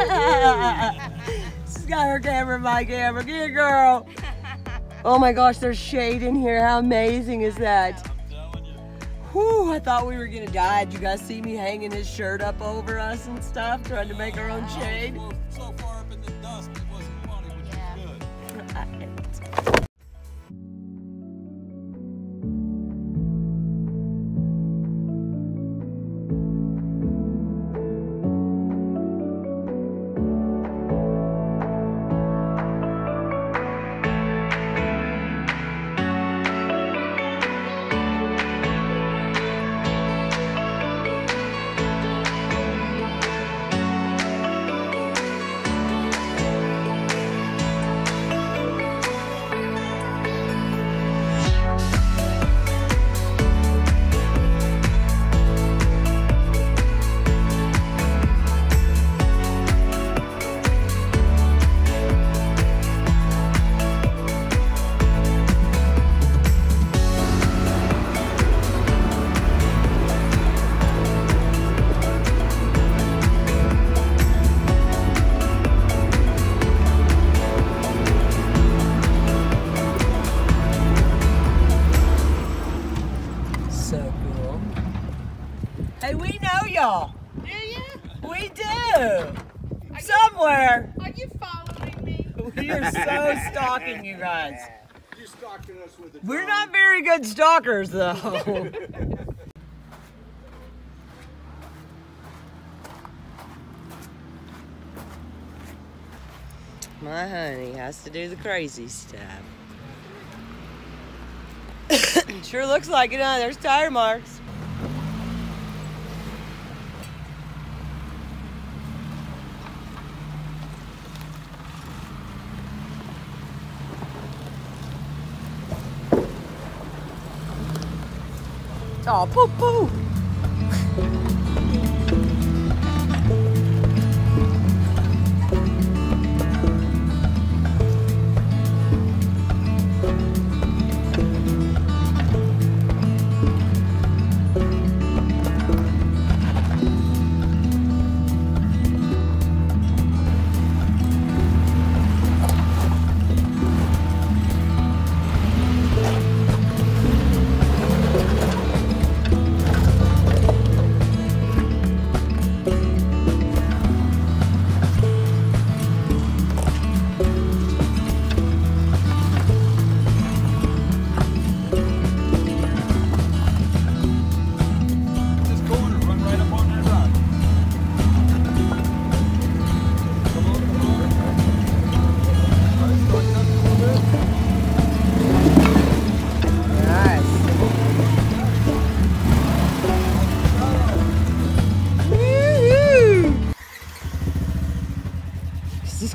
She's got her camera and my camera. Good girl. Oh my gosh, there's shade in here. How amazing is that? Whew, I thought we were gonna die. Did you guys see me hanging his shirt up over us and stuff, trying to make our own shade? So far up in the dust, it wasn't funny, which is good. Stalking you guys. You're stalking us with a drone. We're not very good stalkers though. My honey has to do the crazy stuff. Sure looks like it, huh? There's tire marks. Oh, poo poo.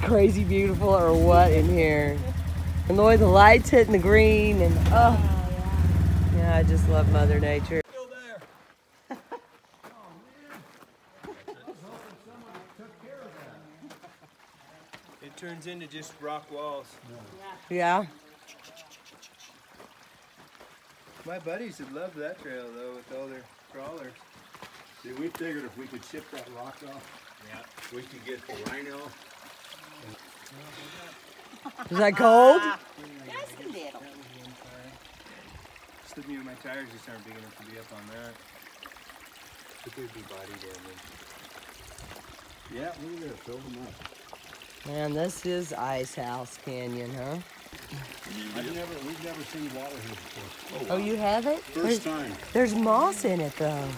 Crazy beautiful or what in here, and the way the lights hitting the green, and oh yeah, I just love Mother Nature. Still there. Oh, man. I was hoping someone took care of that. It turns into just rock walls. Yeah. My buddies would love that trail though with all their crawlers. See, we figured if we could ship that rock off, yeah, we could get the rhino. Is that cold? Just a little. Slipping with my tires just aren't big enough to be up on that. But there'd be body damage. Yeah, look at that. Fill them up. Man, this is Ice House Canyon, huh? We've never seen water here before. Oh, wow. Oh, you haven't? First time. There's moss in it, though. Yeah,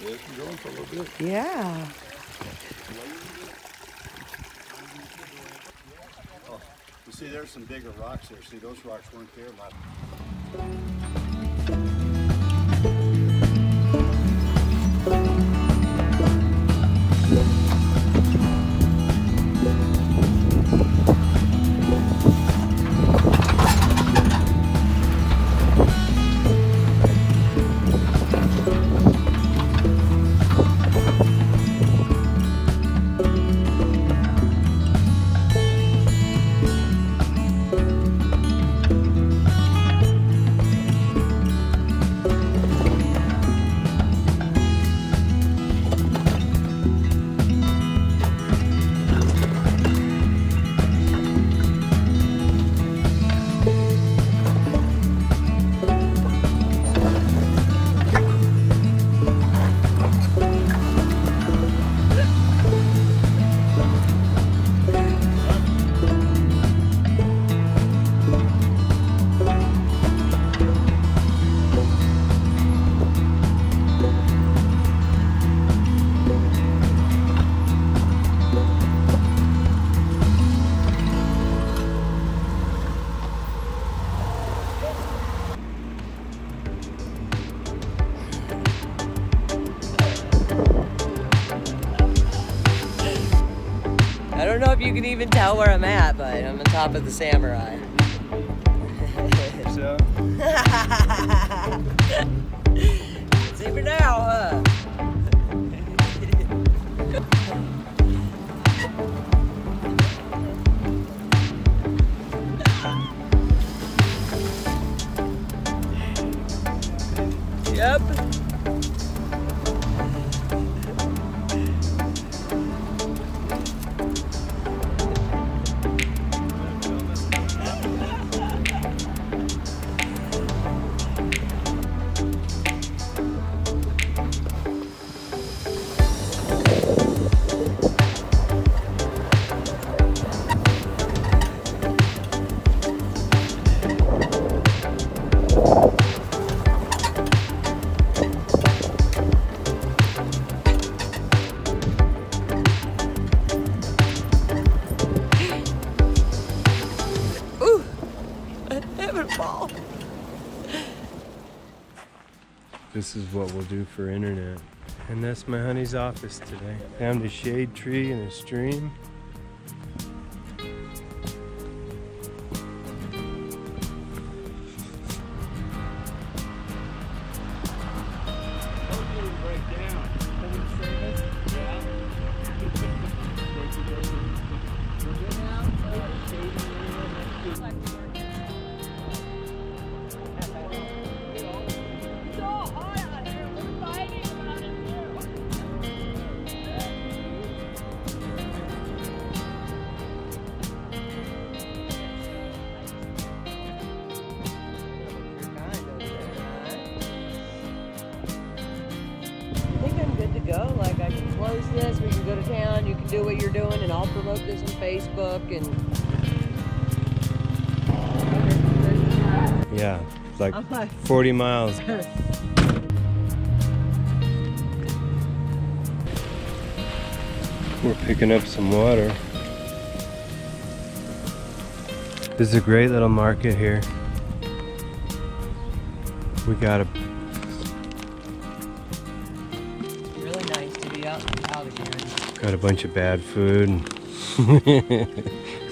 it's been going for a little bit. Yeah. See, there's some bigger rocks there. See, those rocks weren't there you can even tell where I'm at, but I'm on top of the Samurai. So? See for now, huh? Yep. This is what we'll do for internet. And that's my honey's office today. Found a shade tree and a stream. Like, I can close this, we can go to town, you can do what you're doing, and I'll promote this on Facebook, and... Yeah, it's like 40 miles. We're picking up some water. This is a great little market here. We got a got a bunch of bad food.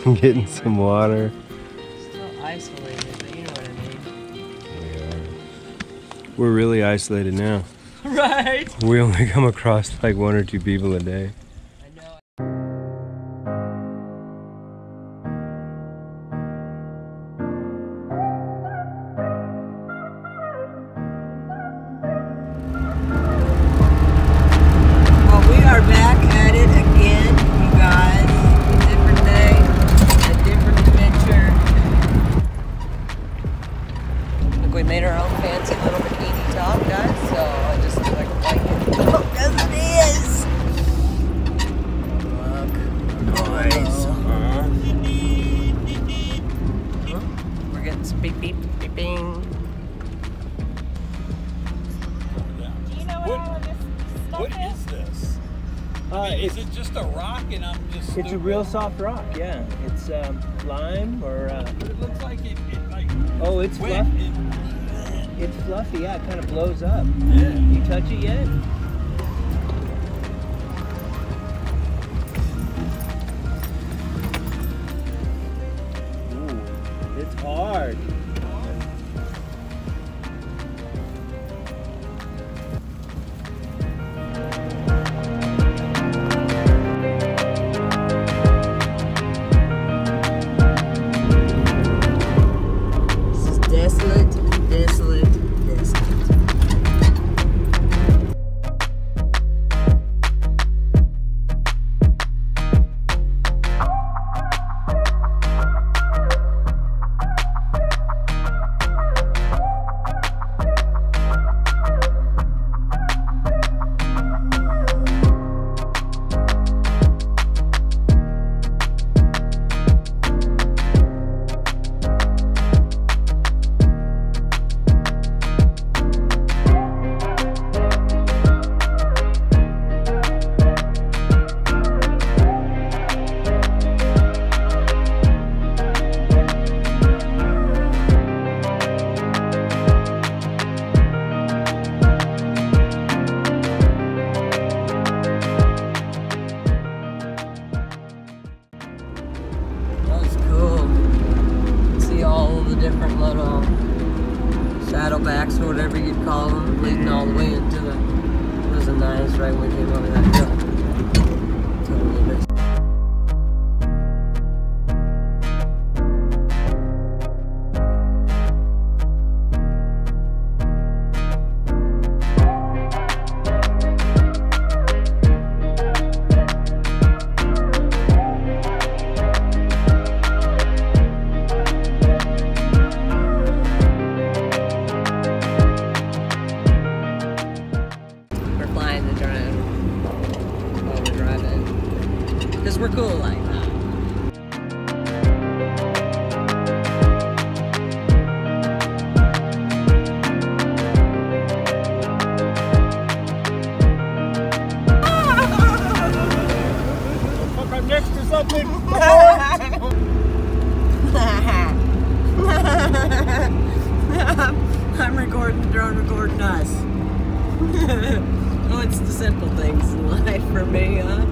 I'm getting some water. Still isolated, but you know what I mean. We are. We're really isolated now. Right? We only come across like 1 or 2 people a day. Is it just a rock and I'm just stupid? It's a real soft rock, yeah. It's lime or... But it looks like it oh, it's fluffy. It's fluffy, yeah. It kind of blows up. Yeah. You touch it yet? Ooh, it's hard. right way they're going to go. We're cool like that. I'm next to something. I'm recording the drone recording us. Oh, it's the simple things in life for me, huh?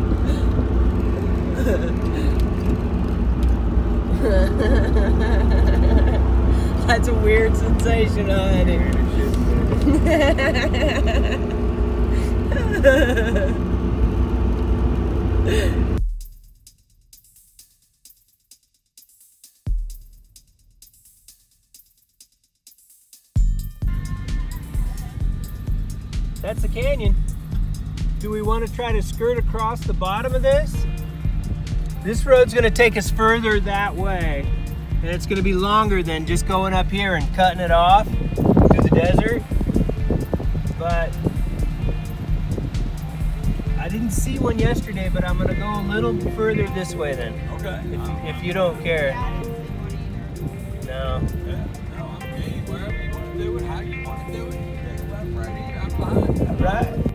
That's a weird sensation on it. That's the canyon. Do we want to try to skirt across the bottom of this? This road's gonna take us further that way. And it's gonna be longer than just going up here and cutting it off through the desert. But I didn't see one yesterday, but I'm gonna go a little further this way then. Okay. If you don't care. No. Yeah, no, I'm game. Wherever you wanna do it, how you wanna do it. I'm right here, I'm behind. Right?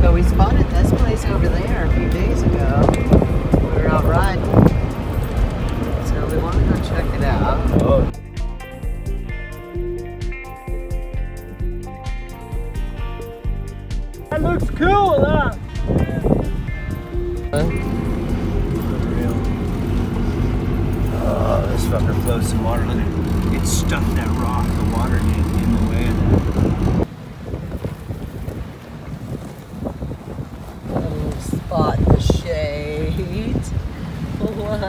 So we spotted this place over there a few days ago. We were out riding, so we want to go check it out. Oh. That looks cool, huh? For real. Oh, this fucker flows some water. Look at it. It stuck that rock. The water didn't get in the way of that. Spot the shade. What?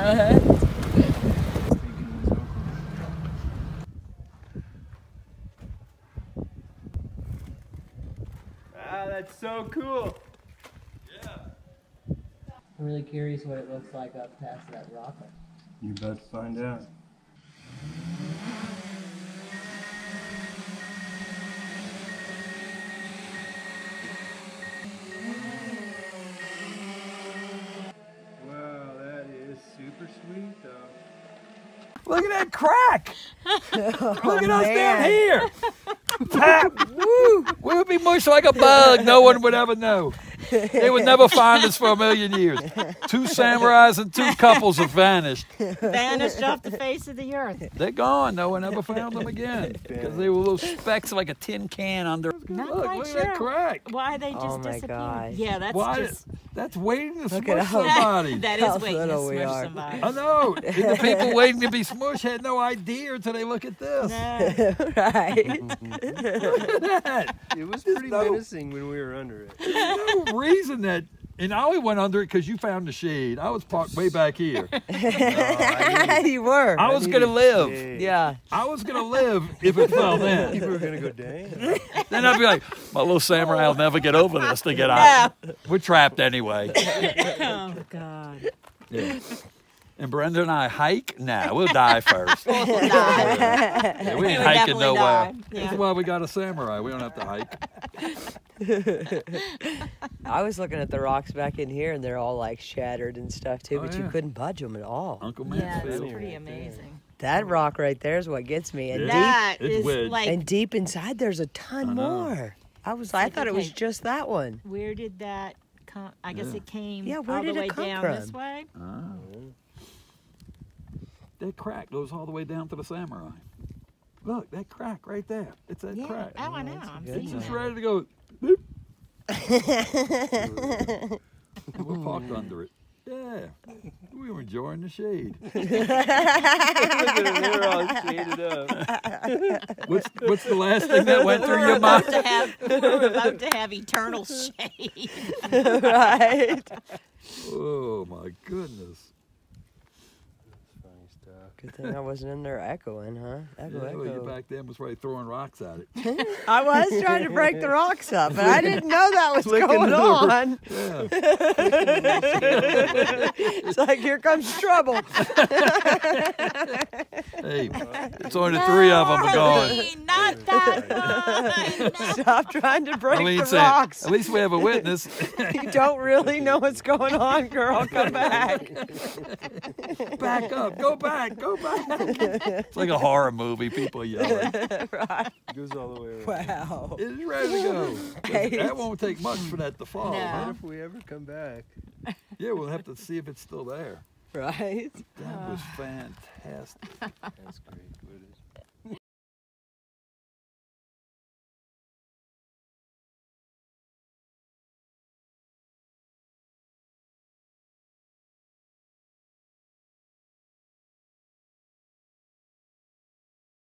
Wow, that's so cool. Yeah. I'm really curious what it looks like up past that rocket. You best find out. Sweet though. Look at that crack! Oh, look at us down here! Pap! Woo! We would be mushed like a bug. No one would ever know. They would never find us for a million years. Two samurais and two couples have vanished. Vanished off the face of the earth. They're gone. No one ever found them again. Because they were little specks like a tin can under. Look at that crack. Why they just disappeared. Gosh. Yeah, that's that's waiting to smush somebody. That is waiting to smush somebody. I know. The people waiting to be smushed had no idea until they look at this. No. Right. Look at that. It was pretty menacing when we were under it. Reason that, and I only went under it because you found the shade. I was parked way back here. You were. I was gonna live. Shade. Yeah. I was gonna live if it fell in. You were gonna go down. Then I'd be like, my little samurai will never get over this. They get out. We're trapped anyway. Oh God. Yeah. And Brenda and I hike? Nah, we'll die first. We'll die. Yeah, we ain't hiking nowhere. Yeah. That's why we got a samurai. We don't have to hike. I was looking at the rocks back in here, and they're all like shattered and stuff too, but you couldn't budge them at all. Uncle Matt. Yeah, it's pretty amazing. That rock right there is what gets me. And that is like, and deep inside, there's a ton more. I thought it was just that one. Where did that come? I guess it came. Yeah, where did it come down from? This way. Oh. That crack goes all the way down to the samurai. Look, that crack right there. It's that crack. Oh, I know. I'm seeing it. It's just ready to go. Boop. We're parked under it. Yeah. we were enjoying the shade. We were all shaded up. What's the last thing that went through your mind? We're about to have eternal shade. Right. Oh, my goodness. Good thing I wasn't in there echoing, huh? Echo. You back then was probably throwing rocks at it. I was trying to break the rocks up, but I didn't know that was going on. Yeah. It's like, here comes trouble. Hey, it's only three of them are gone. Not that one. Stop trying to break the rocks. At least we have a witness. You don't really know what's going on, girl. Come back. Back up. Go back. Go back. It's like a horror movie. People yelling. Right. It goes all the way around. Wow. It's ready to go. That won't take much for that to fall. No. Right? If we ever come back. Yeah, we'll have to see if it's still there. Right. That was fantastic. That's great. What is